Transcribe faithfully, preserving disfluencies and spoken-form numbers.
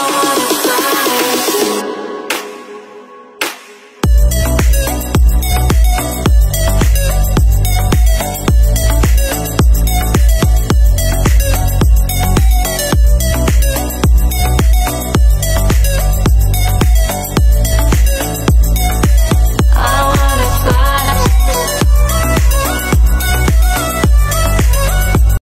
I wanna